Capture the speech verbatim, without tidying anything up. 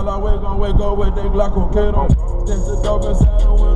All the way, gon' wake up with that Glock on Kato. This is dope and saddle.